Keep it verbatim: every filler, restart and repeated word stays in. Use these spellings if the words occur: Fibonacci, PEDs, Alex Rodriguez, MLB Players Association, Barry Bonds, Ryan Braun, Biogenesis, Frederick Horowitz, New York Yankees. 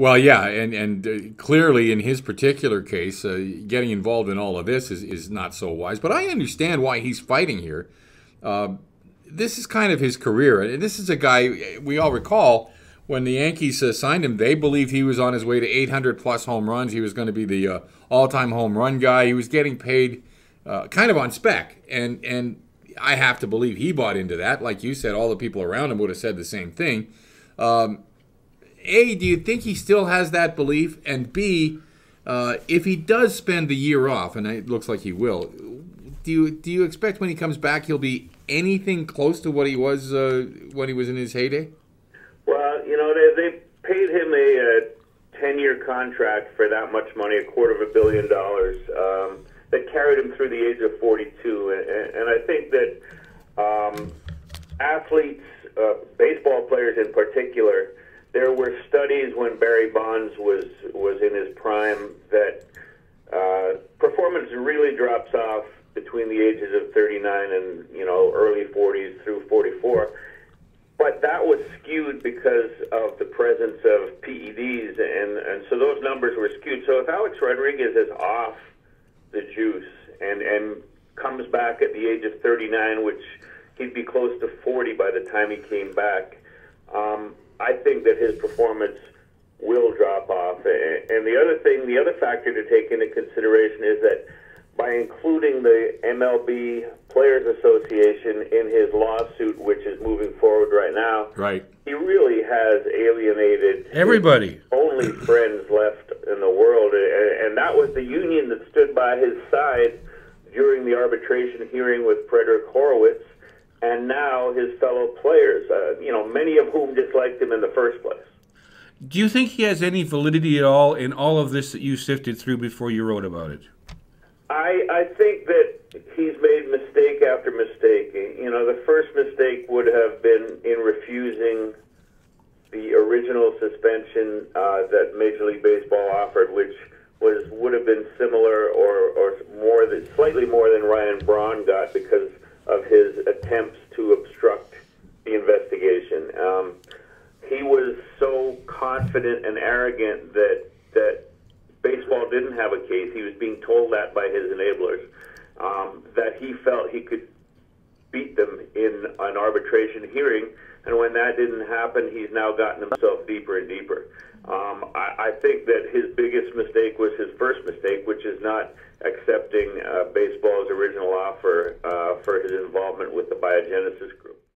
Well, yeah, and and uh, clearly in his particular case, uh, getting involved in all of this is, is not so wise. But I understand why he's fighting here. Uh, this is kind of his career. And this is a guy, we all recall, when the Yankees uh, signed him, they believed he was on his way to eight hundred plus home runs. He was going to be the uh, all-time home run guy. He was getting paid uh, kind of on spec. And, and I have to believe he bought into that. Like you said, all the people around him would have said the same thing. Um, A, do you think he still has that belief? And B, uh, if he does spend the year off, and it looks like he will, do you, do you expect when he comes back he'll be anything close to what he was uh, when he was in his heyday? Well, you know, they, they paid him a ten-year contract for that much money, a quarter of a billion dollars, um, that carried him through the age of forty-two. And, and I think that um, athletes, uh, baseball players in particular, there were studies when Barry Bonds was was in his prime that uh, performance really drops off between the ages of thirty-nine and, you know, early forties through forty-four. But that was skewed because of the presence of P E Ds, and, and so those numbers were skewed. So if Alex Rodriguez is off the juice and, and comes back at the age of thirty-nine, which he'd be close to forty by the time he came back, um, I think that his performance will drop off. And the other thing, the other factor to take into consideration is that by including the M L B Players Association in his lawsuit, which is moving forward right now, right, he really has alienated everybody. His only friends left in the world, and that was the union that stood by his side during the arbitration hearing with Frederick Horowitz, and now his fellow players, uh, you know, many of whom disliked him in the first place. Do you think he has any validity at all in all of this that you sifted through before you wrote about it? I, I think that he's made mistake after mistake. You know, the first mistake would have been in refusing the original suspension uh, that Major League Baseball offered, which was would have been similar or, or more than, slightly more than Ryan Braun got because of his attempts to obstruct the investigation. Um, he was so confident and arrogant that that baseball didn't have a case. He was being told that by his enablers, um, that he felt he could beat them in an arbitration hearing, and when that didn't happen, he's now gotten himself deeper and deeper. Um, I, I think that his biggest mistake was his first mistake, which is not accepting uh, baseball's original offer uh, for his involvement with the Biogenesis group.